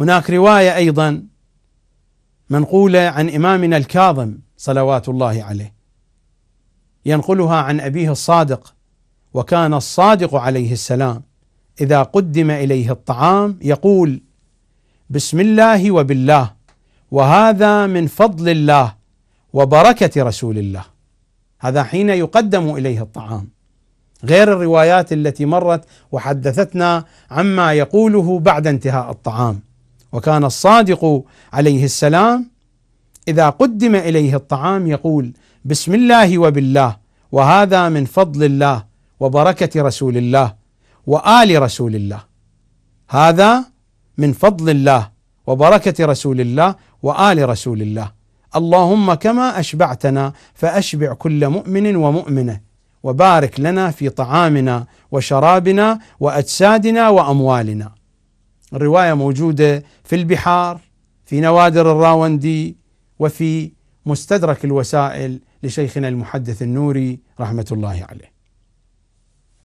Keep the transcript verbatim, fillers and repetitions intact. هناك رواية أيضا منقولة عن إمامنا الكاظم صلوات الله عليه ينقلها عن أبيه الصادق، وكان الصادق عليه السلام إذا قدم إليه الطعام يقول: بسم الله وبالله، وهذا من فضل الله وبركة رسول الله. هذا حين يقدم إليه الطعام، غير الروايات التي مرت وحدثتنا عما يقوله بعد انتهاء الطعام. وكان الصادق عليه السلام إذا قدم إليه الطعام يقول: بسم الله وبالله، وهذا من فضل الله وبركة رسول الله وآل رسول الله. هذا من فضل الله وبركة رسول الله وآل رسول الله. اللهم كما أشبعتنا فأشبع كل مؤمن ومؤمنة، وبارك لنا في طعامنا وشرابنا وأجسادنا وأموالنا. الرواية موجودة في البحار، في نوادر الراوندي، وفي مستدرك الوسائل لشيخنا المحدث النوري رحمة الله عليه.